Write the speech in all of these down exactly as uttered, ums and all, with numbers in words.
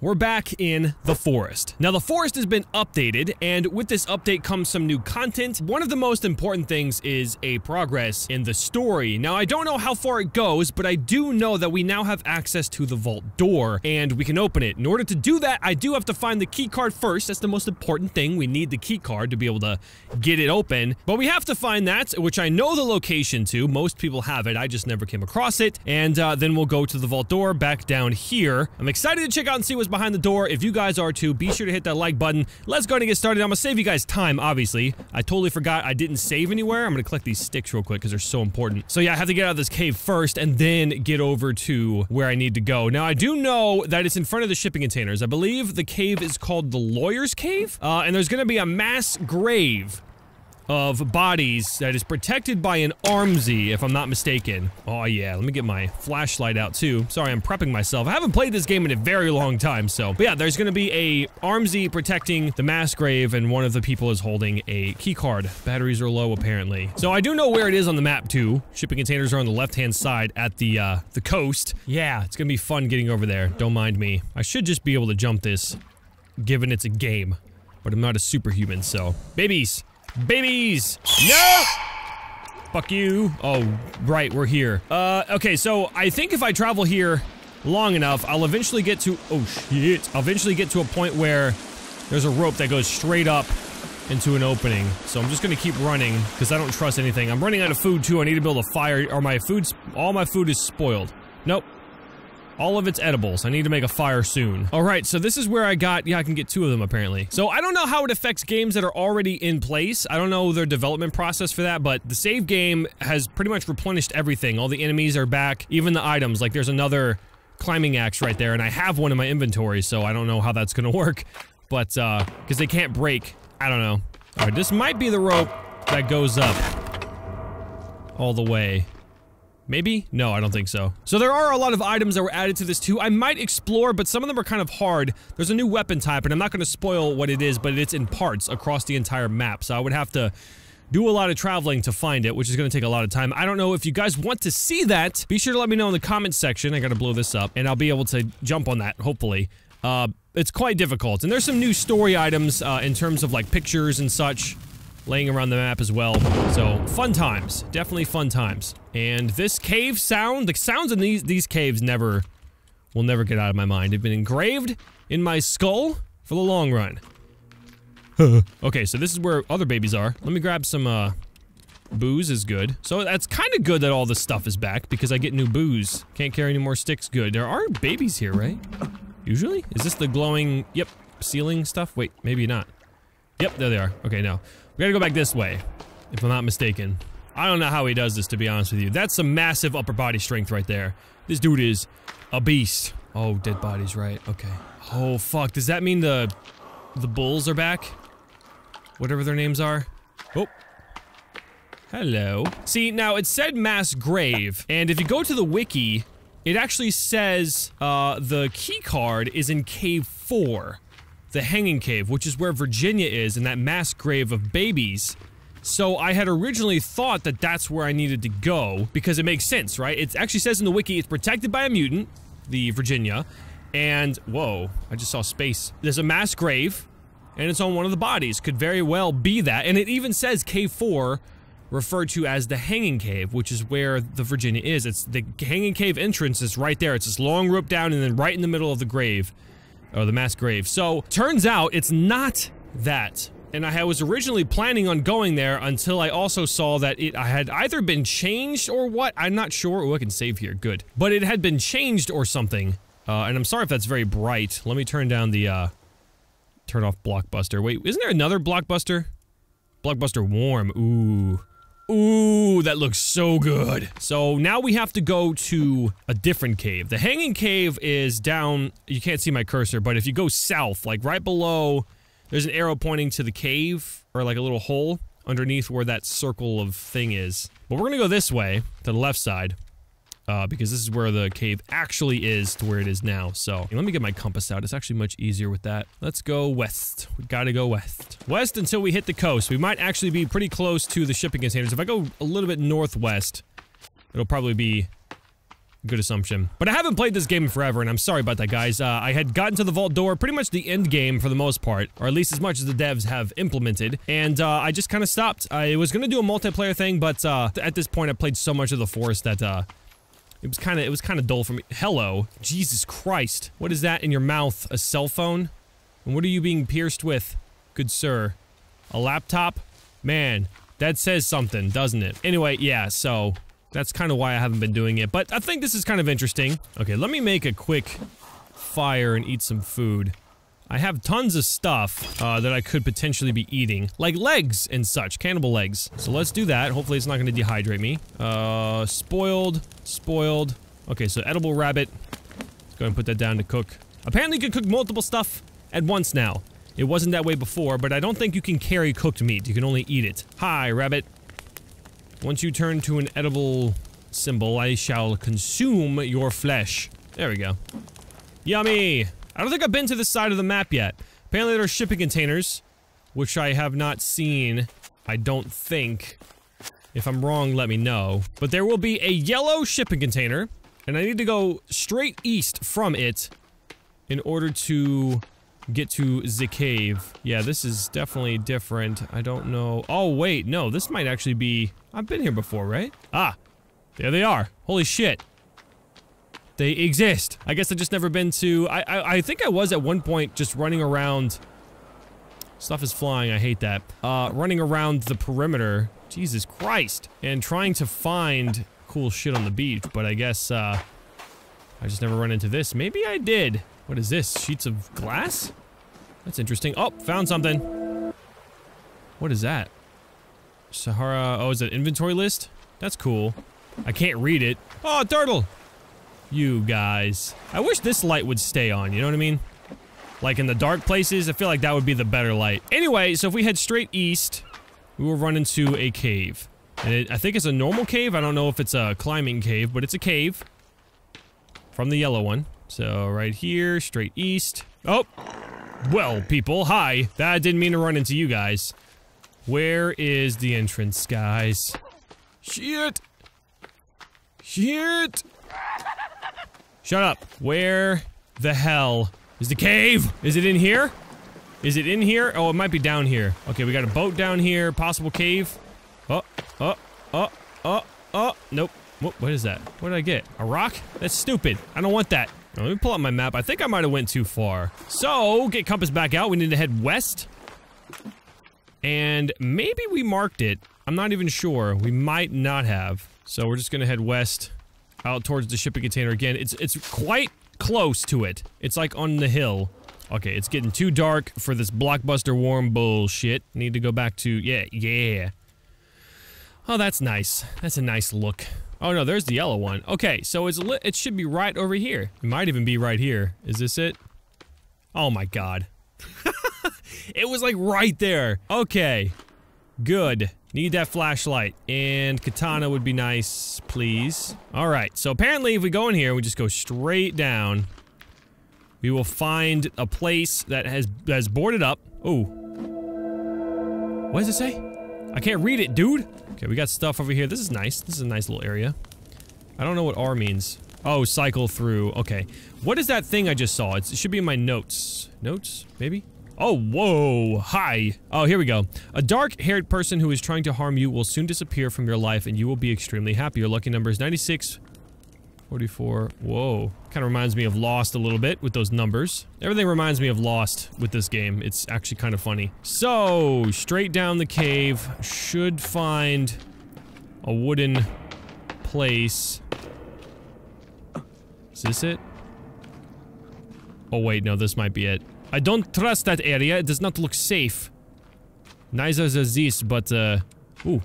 we're back in The Forest. Now, The Forest has been updated, and with this update comes some new content. One of the most important things is a progress in the story. Now, I don't know how far it goes, but I do know that we now have access to the vault door, and we can open it. In order to do that, I do have to find the key card first. That's the most important thing. We need the key card to be able to get it open, but we have to find that, which I know the location to. Most people have it. I just never came across it, and uh, then we'll go to the vault door back down here. I'm excited to check out and see what's behind the door. If you guys are too, be sure to hit that like button. Let's go ahead and get started. I'm gonna save you guys time, obviously. I totally forgot I didn't save anywhere. I'm gonna collect these sticks real quick because they're so important. So yeah, I have to get out of this cave first and then get over to where I need to go. Now, I do know that it's in front of the shipping containers. I believe the cave is called the Lawyer's Cave, uh, and there's gonna be a mass grave of bodies that is protected by an Armsy, if I'm not mistaken. Oh yeah, let me get my flashlight out too. Sorry, I'm prepping myself. I haven't played this game in a very long time, so. But yeah, there's gonna be a Armsy protecting the mass grave, and one of the people is holding a key card. Batteries are low, apparently. So I do know where it is on the map too. Shipping containers are on the left-hand side at the, uh, the coast. Yeah, it's gonna be fun getting over there. Don't mind me. I should just be able to jump this, given it's a game. But I'm not a superhuman, so. Babies! Babies! No! Fuck you. Oh, right, we're here. Uh, okay, so I think if I travel here long enough, I'll eventually get to- oh shit. I'll eventually get to a point where there's a rope that goes straight up into an opening. So I'm just gonna keep running, because I don't trust anything. I'm running out of food too, I need to build a fire, or my food's- all my food is spoiled. Nope. All of its edibles. I need to make a fire soon. All right, so this is where I got, yeah, I can get two of them apparently. So I don't know how it affects games that are already in place. I don't know their development process for that, but the save game has pretty much replenished everything. All the enemies are back, even the items. Like there's another climbing axe right there, and I have one in my inventory, so I don't know how that's gonna work. But, uh, because they can't break. I don't know. All right, this might be the rope that goes up all the way. Maybe? No, I don't think so. So there are a lot of items that were added to this too. I might explore, but some of them are kind of hard. There's a new weapon type, and I'm not going to spoil what it is, but it's in parts across the entire map. So I would have to do a lot of traveling to find it, which is going to take a lot of time. I don't know if you guys want to see that. Be sure to let me know in the comments section. I got to blow this up, and I'll be able to jump on that, hopefully. Uh, it's quite difficult. And there's some new story items uh, in terms of like pictures and such, laying around the map as well. So, fun times. Definitely fun times. And this cave sound, the sounds in these these caves never, will never get out of my mind. They've been engraved in my skull for the long run. Okay, so this is where other babies are. Let me grab some, uh, booze is good. So that's kind of good that all this stuff is back, because I get new booze. Can't carry any more sticks, good. There are babies here, right? Usually? Is this the glowing, yep, ceiling stuff? Wait, maybe not. Yep, there they are. Okay, no. We gotta go back this way, if I'm not mistaken. I don't know how he does this, to be honest with you. That's some massive upper body strength right there. This dude is a beast. Oh, dead bodies, right, okay. Oh, fuck, does that mean the the bulls are back? Whatever their names are. Oh. Hello. See, now it said mass grave, and if you go to the wiki, it actually says uh, the key card is in cave four. The Hanging Cave, which is where Virginia is, in that mass grave of babies. So I had originally thought that that's where I needed to go, because it makes sense, right? It actually says in the wiki, it's protected by a mutant, the Virginia, and, whoa, I just saw space. There's a mass grave, and it's on one of the bodies. Could very well be that, and it even says Cave four, referred to as the Hanging Cave, which is where the Virginia is. It's the Hanging Cave entrance is right there. It's this long rope down, and then right in the middle of the grave. Oh, the mass grave. So, turns out it's not that. And I was originally planning on going there until I also saw that it had either been changed or what. I'm not sure. Oh, I can save here. Good. But it had been changed or something. Uh, and I'm sorry if that's very bright. Let me turn down the, uh... turn off Blockbuster. Wait, isn't there another Blockbuster? Blockbuster Warm. Ooh. Ooh, that looks so good. So now we have to go to a different cave. The Hanging Cave is down, you can't see my cursor, but if you go south, like right below, there's an arrow pointing to the cave, or like a little hole underneath where that circle of thing is. But we're gonna go this way, to the left side. uh, because this is where the cave actually is to where it is now. So let me get my compass out. It's actually much easier with that. Let's go west. We gotta go west. West until we hit the coast. We might actually be pretty close to the shipping containers. If I go a little bit northwest, it'll probably be a good assumption. But I haven't played this game in forever, and I'm sorry about that, guys. Uh, I had gotten to the vault door, pretty much the end game for the most part, or at least as much as the devs have implemented, and uh, I just kind of stopped. I was gonna do a multiplayer thing, but uh, at this point, I played so much of The Forest that uh, it was kind of it was kind of dull for me. Hello, Jesus Christ! What is that in your mouth? A cell phone? And what are you being pierced with, good sir? A laptop? Man, that says something, doesn't it? Anyway, yeah. So. That's kind of why I haven't been doing it, but I think this is kind of interesting. Okay, let me make a quick fire and eat some food. I have tons of stuff uh, that I could potentially be eating, like legs and such, cannibal legs. So let's do that. Hopefully it's not going to dehydrate me. Uh, spoiled, spoiled. Okay, so edible rabbit. Let's go ahead and put that down to cook. Apparently you can cook multiple stuff at once now. It wasn't that way before, but I don't think you can carry cooked meat. You can only eat it. Hi, rabbit. Once you turn to an edible symbol, I shall consume your flesh. There we go. Yummy! I don't think I've been to this side of the map yet. Apparently there are shipping containers, which I have not seen, I don't think. If I'm wrong, let me know. But there will be a yellow shipping container, and I need to go straight east from it in order to get to the cave. Yeah, this is definitely different. I don't know. Oh, wait, no, this might actually be... I've been here before, right? Ah, there they are. Holy shit. They exist. I guess I've just never been to... I, I, I think I was at one point just running around... Stuff is flying, I hate that. Uh, running around the perimeter. Jesus Christ. And trying to find cool shit on the beach, but I guess, uh... I just never run into this. Maybe I did. What is this? Sheets of glass? That's interesting. Oh, found something. What is that? Sahara. Oh, is it inventory list? That's cool. I can't read it. Oh, turtle! You guys. I wish this light would stay on, you know what I mean? Like in the dark places, I feel like that would be the better light. Anyway, so if we head straight east, we will run into a cave. And it, I think it's a normal cave. I don't know if it's a climbing cave, but it's a cave. From the yellow one. So, right here, straight east. Oh! Well, people, hi! That didn't mean to run into you guys. Where is the entrance, guys? Shit! Shit! Shut up. Where the hell is the cave? Is it in here? Is it in here? Oh, it might be down here. Okay, we got a boat down here, possible cave. Oh, oh, oh, oh, oh, nope. What, what is that? What did I get? A rock? That's stupid. I don't want that. Let me pull out my map. I think I might have went too far. So, get compass back out. We need to head west. And maybe we marked it. I'm not even sure. We might not have. So, we're just going to head west out towards the shipping container again. It's it's quite close to it. It's like on the hill. Okay, it's getting too dark for this Blockbuster warm bullshit. Need to go back to... Yeah, yeah. Oh, that's nice. That's a nice look. Oh no, there's the yellow one. Okay, so it's lit. It should be right over here. It might even be right here. Is this it? Oh my god. It was like right there. Okay. Good. Need that flashlight. And katana would be nice, please. Alright, so apparently if we go in here, we just go straight down. We will find a place that has, has boarded up. Oh. What does it say? I can't read it, dude. Okay, we got stuff over here. This is nice. This is a nice little area. I don't know what R means. Oh, cycle through. Okay. What is that thing I just saw? It's, it should be in my notes. Notes? Maybe? Oh, whoa. Hi. Oh, here we go. A dark-haired person who is trying to harm you will soon disappear from your life, and you will be extremely happy. Your lucky number is ninety-six, forty-four. Whoa. Kind of reminds me of Lost a little bit with those numbers. Everything reminds me of Lost with this game. It's actually kind of funny. So, straight down the cave. Should find a wooden place. Is this it? Oh wait, no, this might be it. I don't trust that area. It does not look safe. Neither does this, but uh... Ooh.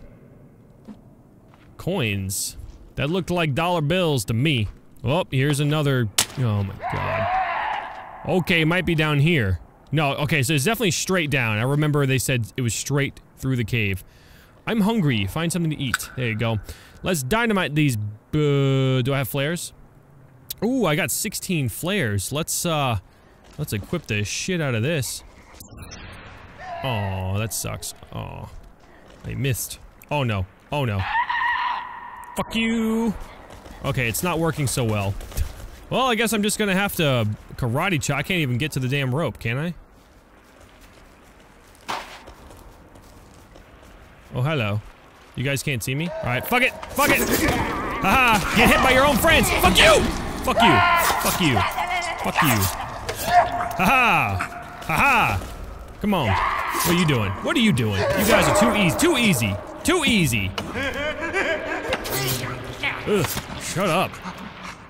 Coins. That looked like dollar bills to me. Oh, here's another... Oh my god. Okay, it might be down here. No, okay, so it's definitely straight down. I remember they said it was straight through the cave. I'm hungry. Find something to eat. There you go. Let's dynamite these. Uh, do I have flares? Ooh, I got sixteen flares. Let's uh, let's equip the shit out of this. Oh, that sucks. Oh, I missed. Oh no. Oh no. Fuck you. Okay, it's not working so well. Well, I guess I'm just gonna have to karate chop. I can't even get to the damn rope, can I? Oh, hello. You guys can't see me? Alright, fuck it! Fuck it! Haha! -ha. Get hit by your own friends! Fuck you! Fuck you! Fuck you! Fuck you! Haha! -ha. Haha! -ha. Come on. What are you doing? What are you doing? You guys are too easy. Too easy! Too easy! Ugh, shut up.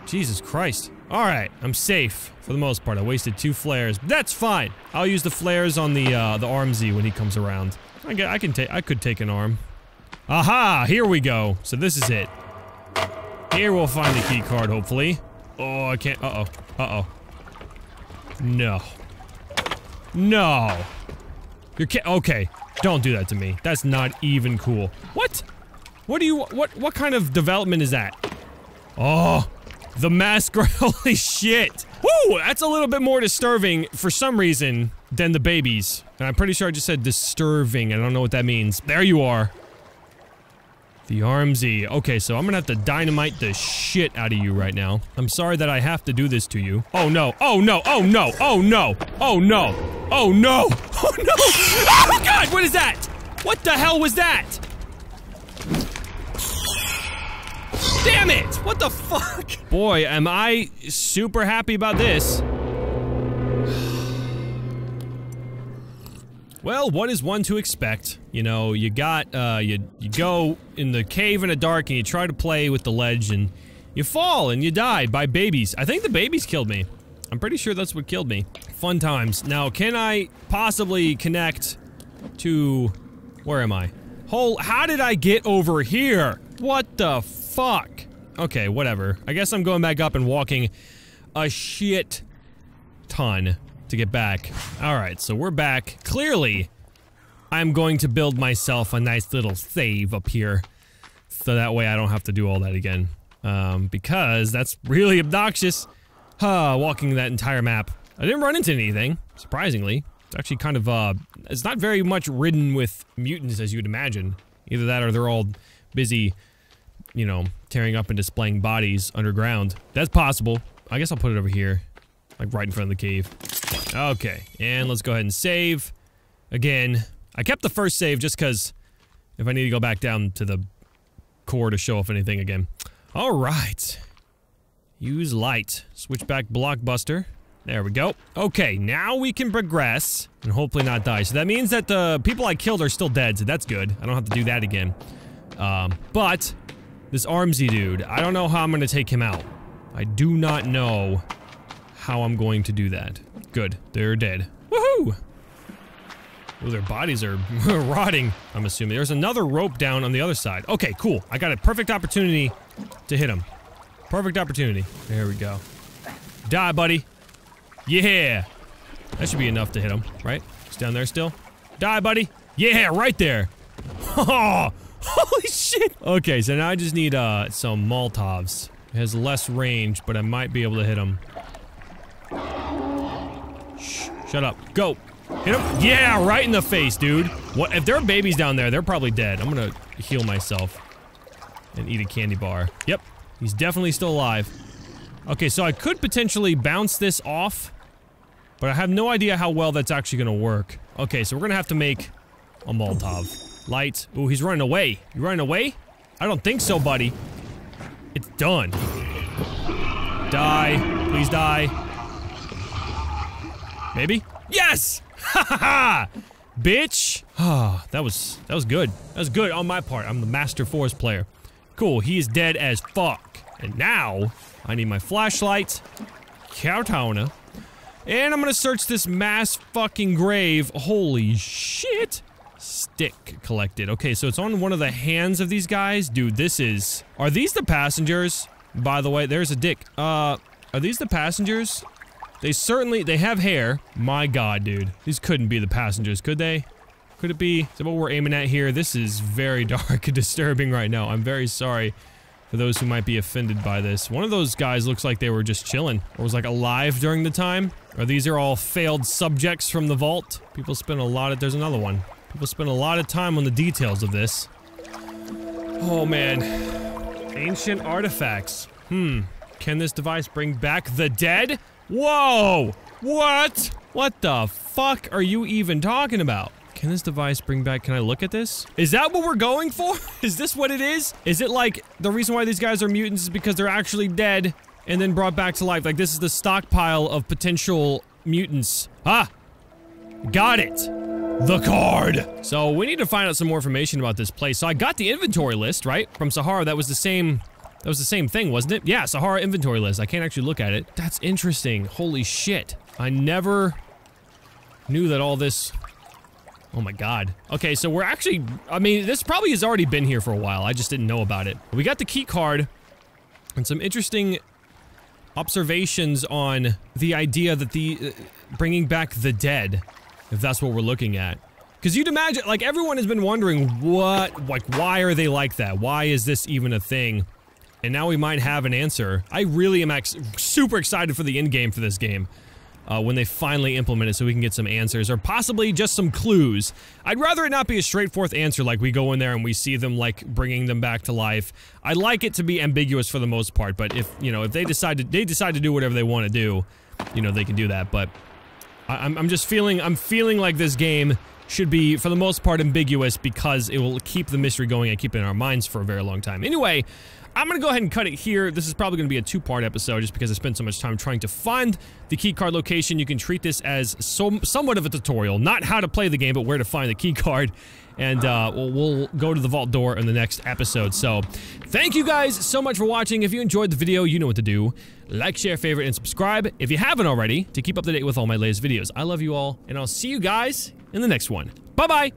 Jesus Christ. Alright, I'm safe. For the most part, I wasted two flares. That's fine! I'll use the flares on the, uh, the Armsy when he comes around. I, get, I can take- I could take an arm. Aha! Here we go! So this is it. Here we'll find the key card, hopefully. Oh, I can't- uh-oh. Uh-oh. No. No! You're ki- okay. Don't do that to me. That's not even cool. What? What do you- what- what kind of development is that? Oh! The mask- holy shit! Woo! That's a little bit more disturbing, for some reason, than the babies. And I'm pretty sure I just said disturbing. I don't know what that means. There you are. The Armsy. Okay, so I'm gonna have to dynamite the shit out of you right now. I'm sorry that I have to do this to you. Oh no. Oh no. Oh no. Oh no. Oh no. Oh no. Oh no. Oh god, what is that? What the hell was that? Damn it! What the fuck? Boy, am I super happy about this. Well, what is one to expect? You know, you got, uh, you, you go in the cave in the dark and you try to play with the ledge and you fall and you die by babies. I think the babies killed me. I'm pretty sure that's what killed me. Fun times. Now, can I possibly connect to... Where am I? Whole... How did I get over here? What the fuck? Okay, whatever. I guess I'm going back up and walking a shit ton to get back. Alright, so we're back. Clearly, I'm going to build myself a nice little save up here. So that way I don't have to do all that again. Um, because that's really obnoxious. Huh, walking that entire map. I didn't run into anything, surprisingly. It's actually kind of, uh, it's not very much ridden with mutants as you'd imagine. Either that or they're all busy, you know, tearing up and displaying bodies underground. That's possible. I guess I'll put it over here. Like right in front of the cave. Okay, and let's go ahead and save. Again, I kept the first save just because if I need to go back down to the core to show off anything again. Alright. Use light. Switch back Blockbuster. There we go. Okay, now we can progress and hopefully not die. So that means that the people I killed are still dead, so that's good. I don't have to do that again. Um, but this Armsy dude, I don't know how I'm going to take him out. I do not know how I'm going to do that. Good. They're dead. Woohoo! Well, their bodies are rotting, I'm assuming. There's another rope down on the other side. Okay, cool. I got a perfect opportunity to hit him. Perfect opportunity. There we go. Die, buddy. Yeah! That should be enough to hit him, right? He's down there still. Die, buddy. Yeah, right there. Oh, holy shit! Okay, so now I just need uh, some Molotovs. It has less range, but I might be able to hit him. Shut up. Go. Hit him. Yeah, right in the face, dude. What? If there are babies down there, they're probably dead. I'm gonna heal myself and eat a candy bar. Yep. He's definitely still alive. Okay, so I could potentially bounce this off, but I have no idea how well that's actually gonna work. Okay, so we're gonna have to make a Molotov. Light. Ooh, he's running away. You running away? I don't think so, buddy. It's done. Die. Please die. Maybe? Yes! Ha ha ha! Bitch! Ah, that was that was good. That was good on my part. I'm the master forest player. Cool, he is dead as fuck. And now I need my flashlight, Cowtowner, and I'm gonna search this mass fucking grave. Holy shit! Stick collected. Okay, so it's on one of the hands of these guys. Dude, this is. Are these the passengers? By the way, there's a dick. Uh, are these the passengers? They certainly- they have hair. My god, dude. These couldn't be the passengers, could they? Could it be? Is that what we're aiming at here? This is very dark and disturbing right now. I'm very sorry for those who might be offended by this. One of those guys looks like they were just chilling, or was like alive during the time. Or these are all failed subjects from the vault. People spend a lot of- there's another one. People spend a lot of time on the details of this. Oh man. Ancient artifacts. Hmm. Can this device bring back the dead? Whoa! What? What the fuck are you even talking about? Can this device bring back- can I look at this? Is that what we're going for? Is this what it is? Is it like, the reason why these guys are mutants is because they're actually dead and then brought back to life? Like, this is the stockpile of potential mutants. Ah! Got it! The card! So, we need to find out some more information about this place. So, I got the inventory list, right? From Sahara, that was the same- that was the same thing, wasn't it? Yeah, Sahara inventory list. I can't actually look at it. That's interesting. Holy shit. I never knew that all this- oh my god. Okay, so we're actually- I mean, this probably has already been here for a while. I just didn't know about it. We got the key card and some interesting observations on the idea that the- uh, bringing back the dead, if that's what we're looking at. Because you'd imagine- like, everyone has been wondering what- like, why are they like that? Why is this even a thing? And now we might have an answer. I really am ex- super excited for the end game for this game. Uh, when they finally implement it so we can get some answers, or possibly just some clues. I'd rather it not be a straightforward answer, like we go in there and we see them, like, bringing them back to life. I'd like it to be ambiguous for the most part, but if, you know, if they decide to- they decide to do whatever they want to do, you know, they can do that, but... I I'm, I'm just feeling- I'm feeling like this game should be, for the most part, ambiguous because it will keep the mystery going and keep it in our minds for a very long time. Anyway, I'm gonna go ahead and cut it here. This is probably gonna be a two-part episode just because I spent so much time trying to find the key card location. You can treat this as so, somewhat of a tutorial. Not how to play the game, but where to find the key card. And uh, we'll, we'll go to the vault door in the next episode. So, thank you guys so much for watching. If you enjoyed the video, you know what to do. Like, share, favorite, and subscribe if you haven't already to keep up to date with all my latest videos. I love you all, and I'll see you guys in the next one. Bye-bye!